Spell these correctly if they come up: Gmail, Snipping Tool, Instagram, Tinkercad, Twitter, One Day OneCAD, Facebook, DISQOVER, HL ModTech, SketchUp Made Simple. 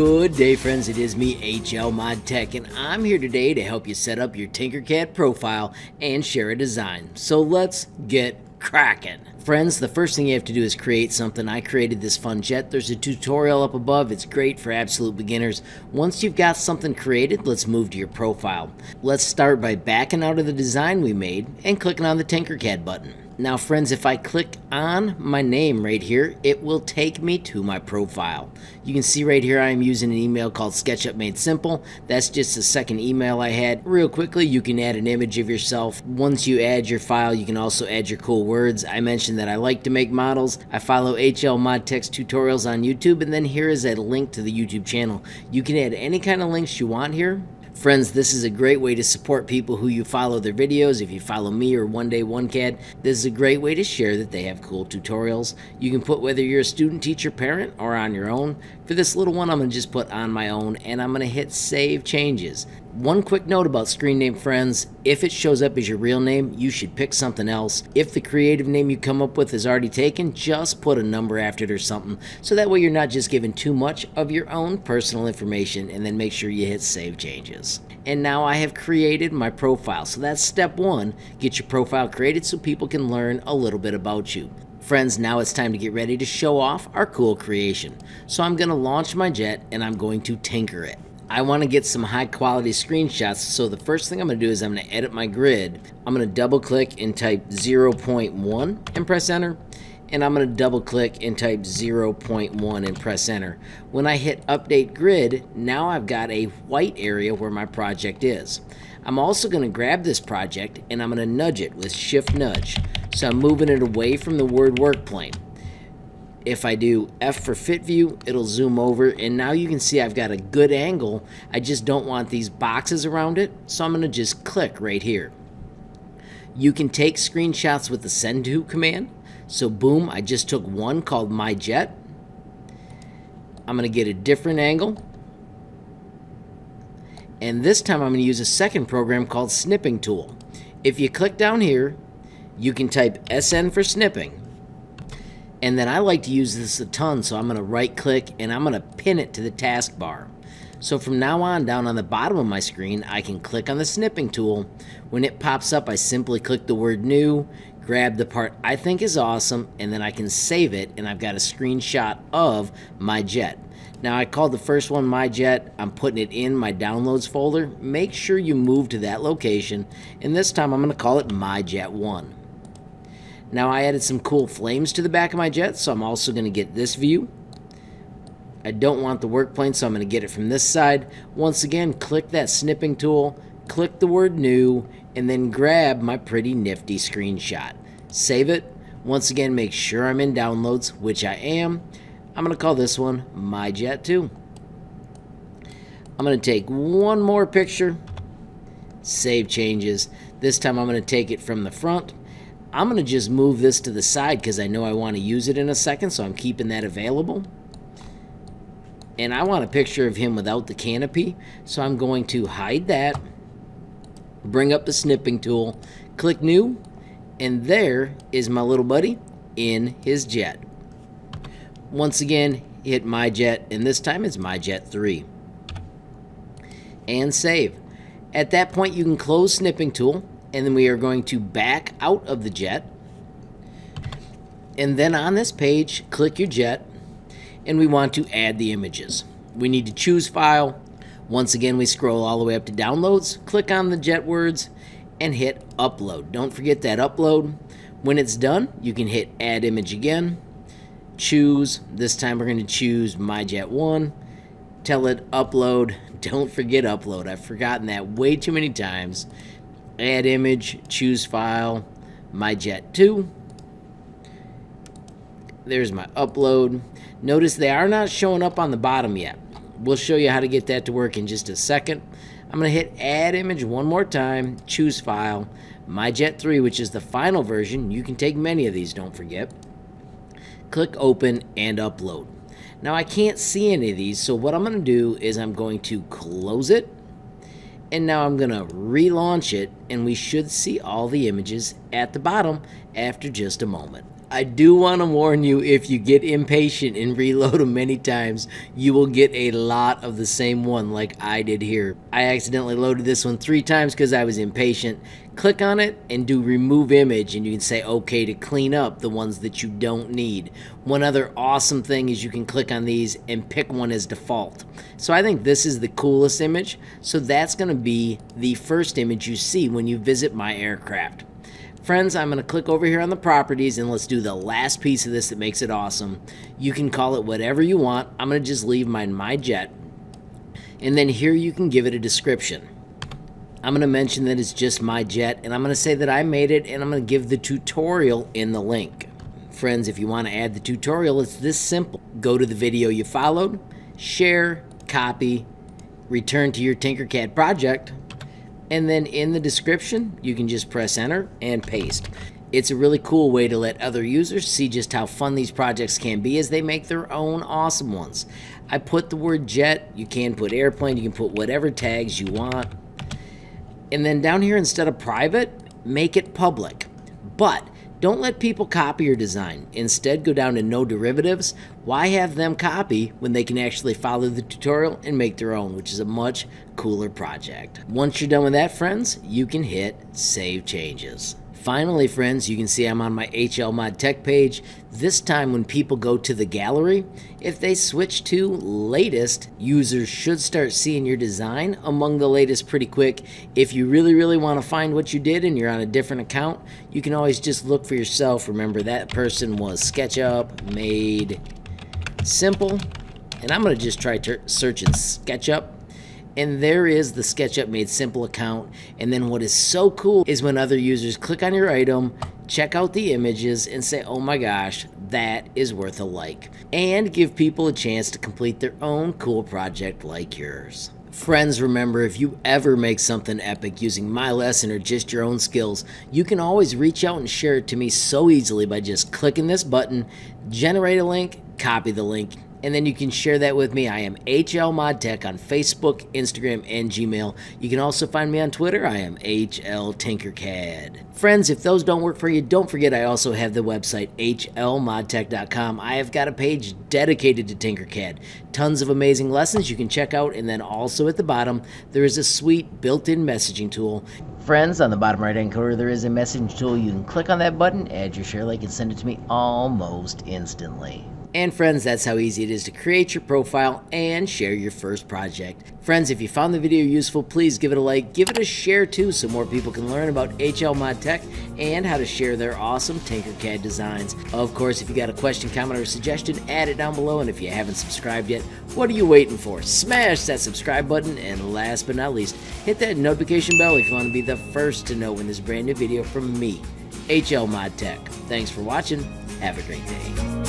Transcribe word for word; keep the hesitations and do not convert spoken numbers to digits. Good day, friends. It is me, H L ModTech, and I'm here today to help you set up your Tinkercad profile and share a design. So let's get cracking. Friends, the first thing you have to do is create something. I created this fun jet. There's a tutorial up above. It's great for absolute beginners. Once you've got something created, let's move to your profile. Let's start by backing out of the design we made and clicking on the Tinkercad button. Now, friends, if I click on my name right here, it will take me to my profile. You can see right here I am using an email called SketchUp Made Simple. That's just the second email I had. Real quickly, you can add an image of yourself. Once you add your file, you can also add your cool words. I mentioned that I like to make models. I follow H L ModTech's tutorials on YouTube, and then here is a link to the YouTube channel. You can add any kind of links you want here. Friends, this is a great way to support people who you follow their videos. If you follow me or One Day OneCAD, this is a great way to share that they have cool tutorials. You can put whether you're a student, teacher, parent, or on your own. For this little one, I'm going to just put on my own, and I'm going to hit Save Changes. One quick note about screen name, friends. If it shows up as your real name, you should pick something else. If the creative name you come up with is already taken, just put a number after it or something. So that way you're not just giving too much of your own personal information, and then make sure you hit Save Changes. And now I have created my profile. So that's step one. Get your profile created so people can learn a little bit about you. Friends, now it's time to get ready to show off our cool creation. So I'm going to launch my jet, and I'm going to tinker it. I want to get some high quality screenshots, so the first thing I'm going to do is I'm going to edit my grid. I'm going to double click and type zero point one and press enter, and I'm going to double click and type zero point one and press enter. When I hit update grid, now I've got a white area where my project is. I'm also going to grab this project and I'm going to nudge it with shift nudge. So I'm moving it away from the word work plane. If I do F for fit view, it'll zoom over, and now you can see I've got a good angle. I just don't want these boxes around it, so I'm going to just click right here. You can take screenshots with the send to command. So boom, I just took one called my jet. I'm going to get a different angle. And this time I'm going to use a second program called snipping tool. If you click down here, you can type S N for snipping. And then I like to use this a ton, so I'm going to right click and I'm going to pin it to the taskbar. So from now on, down on the bottom of my screen, I can click on the snipping tool. When it pops up, I simply click the word new, grab the part I think is awesome, and then I can save it, and I've got a screenshot of my jet. Now I called the first one my jet. I'm putting it in my downloads folder. Make sure you move to that location, and this time I'm going to call it my jet one. Now I added some cool flames to the back of my jet, so I'm also going to get this view. I don't want the work plane, so I'm going to get it from this side. Once again, click that snipping tool, click the word new, and then grab my pretty nifty screenshot. Save it. Once again, make sure I'm in downloads, which I am. I'm going to call this one My Jet two. I'm going to take one more picture, save changes. This time I'm going to take it from the front. I'm going to just move this to the side because I know I want to use it in a second, so I'm keeping that available. And I want a picture of him without the canopy, so I'm going to hide that, bring up the snipping tool, click new, and there is my little buddy in his jet. Once again, hit my jet, and this time it's my jet three. And save. At that point, you can close snipping tool, and then we are going to back out of the jet, and then on this page click your jet, and we want to add the images. We need to choose file. Once again, we scroll all the way up to downloads, click on the jet words, and hit upload. Don't forget that upload. When it's done, you can hit add image again, choose, this time we're going to choose my jet one, tell it upload. Don't forget upload. I've forgotten that way too many times. Add image, choose file, my jet two. There's my upload. Notice they are not showing up on the bottom yet. We'll show you how to get that to work in just a second. I'm going to hit add image one more time, choose file, my jet three, which is the final version. You can take many of these, don't forget. Click open and upload. Now I can't see any of these, so what I'm going to do is I'm going to close it, and now I'm going to relaunch it, and we should see all the images at the bottom after just a moment. I do want to warn you, if you get impatient and reload them many times, you will get a lot of the same one like I did here. I accidentally loaded this one three times because I was impatient. Click on it and do remove image, and you can say okay to clean up the ones that you don't need. One other awesome thing is you can click on these and pick one as default. So I think this is the coolest image. So that's going to be the first image you see when you visit my aircraft. Friends, I'm going to click over here on the properties and let's do the last piece of this that makes it awesome. You can call it whatever you want. I'm going to just leave mine my jet. And then here you can give it a description. I'm going to mention that it's just my jet, and I'm going to say that I made it, and I'm going to give the tutorial in the link. Friends, if you want to add the tutorial, it's this simple. Go to the video you followed, share, copy, return to your Tinkercad project. And then in the description, you can just press enter and paste. It's a really cool way to let other users see just how fun these projects can be as they make their own awesome ones. I put the word jet, you can put airplane, you can put whatever tags you want. And then down here, instead of private, make it public. But don't let people copy your design. Instead, go down to no derivatives. Why have them copy when they can actually follow the tutorial and make their own, which is a much cooler project. Once you're done with that, friends, you can hit Save Changes. Finally, friends, you can see I'm on my H L ModTech page. This time when people go to the gallery, if they switch to latest, users should start seeing your design among the latest pretty quick. If you really, really want to find what you did and you're on a different account, you can always just look for yourself. Remember, that person was SketchUp Made Simple. And I'm going to just try searching SketchUp. And there is the SketchUp Made Simple account. And then what is so cool is when other users click on your item, check out the images, and say, oh my gosh, that is worth a like. And give people a chance to complete their own cool project like yours. Friends, remember, if you ever make something epic using my lesson or just your own skills, you can always reach out and share it to me so easily by just clicking this button, generate a link, copy the link, and then you can share that with me. I am H L ModTech on Facebook, Instagram, and Gmail. You can also find me on Twitter. I am H L Tinkercad. Friends, if those don't work for you, don't forget I also have the website, H L ModTech dot com. I have got a page dedicated to Tinkercad. Tons of amazing lessons you can check out, and then also at the bottom, there is a sweet built-in messaging tool. Friends, on the bottom right-hand corner, there is a messaging tool. You can click on that button, add your share link, and send it to me almost instantly. And friends, that's how easy it is to create your profile and share your first project. Friends, if you found the video useful, please give it a like, give it a share too, so more people can learn about H L ModTech and how to share their awesome Tinkercad designs. Of course, if you got a question, comment, or suggestion, add it down below. And if you haven't subscribed yet, what are you waiting for? Smash that subscribe button, and last but not least, hit that notification bell if you want to be the first to know when there's a brand new video from me, H L ModTech. Thanks for watching. Have a great day.